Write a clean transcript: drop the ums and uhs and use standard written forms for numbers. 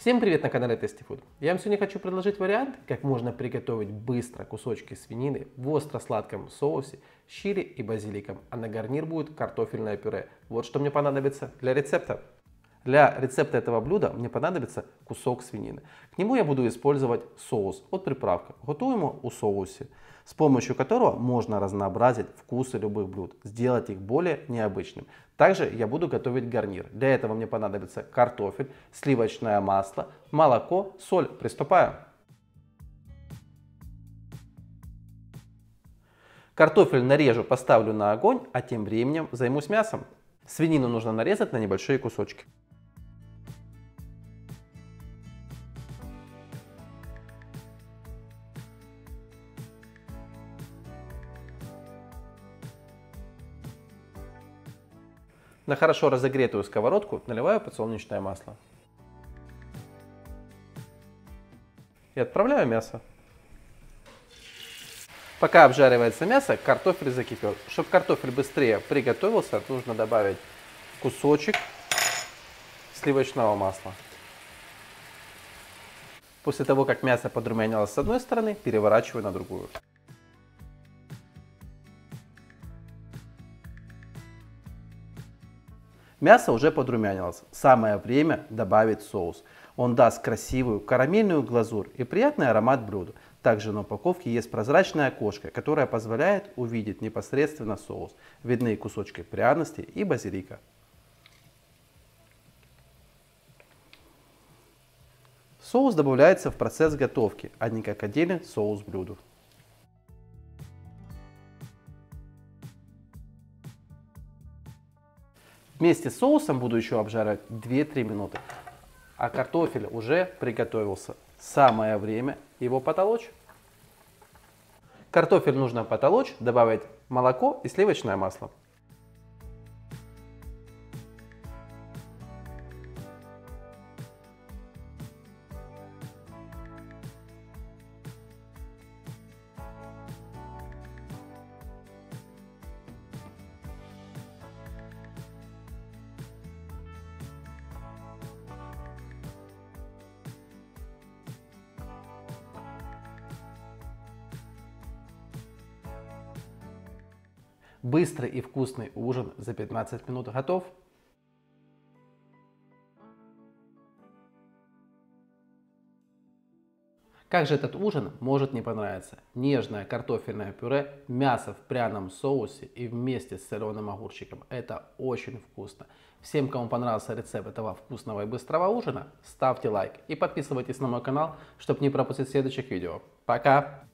Всем привет на канале Tasty Food. Я вам сегодня хочу предложить вариант, как можно приготовить быстро кусочки свинины в остро-сладком соусе с чили и базиликом, а на гарнир будет картофельное пюре. Вот что мне понадобится для рецепта. Для рецепта этого блюда мне понадобится кусок свинины. К нему я буду использовать соус от приправка, готовимого у соусе, с помощью которого можно разнообразить вкусы любых блюд, сделать их более необычным. Также я буду готовить гарнир. Для этого мне понадобится картофель, сливочное масло, молоко, соль. Приступаем. Картофель нарежу, поставлю на огонь, а тем временем займусь мясом. Свинину нужно нарезать на небольшие кусочки. На хорошо разогретую сковородку наливаю подсолнечное масло. И отправляю мясо. Пока обжаривается мясо, картофель закипел. Чтобы картофель быстрее приготовился, нужно добавить кусочек сливочного масла. После того, как мясо подрумянилось с одной стороны, переворачиваю на другую. Мясо уже подрумянилось. Самое время добавить соус. Он даст красивую карамельную глазурь и приятный аромат блюду. Также на упаковке есть прозрачное окошко, которое позволяет увидеть непосредственно соус. Видны кусочки пряности и базилика. Соус добавляется в процесс готовки, а не как отдельный соус блюду. Вместе с соусом буду еще обжаривать 2-3 минуты. А картофель уже приготовился. Самое время его потолочь. Картофель нужно потолочь, добавить молоко и сливочное масло. Быстрый и вкусный ужин за 15 минут готов. Как же этот ужин может не понравиться? Нежное картофельное пюре, мясо в пряном соусе и вместе с соленым огурчиком. Это очень вкусно. Всем, кому понравился рецепт этого вкусного и быстрого ужина, ставьте лайк и подписывайтесь на мой канал, чтобы не пропустить следующих видео. Пока!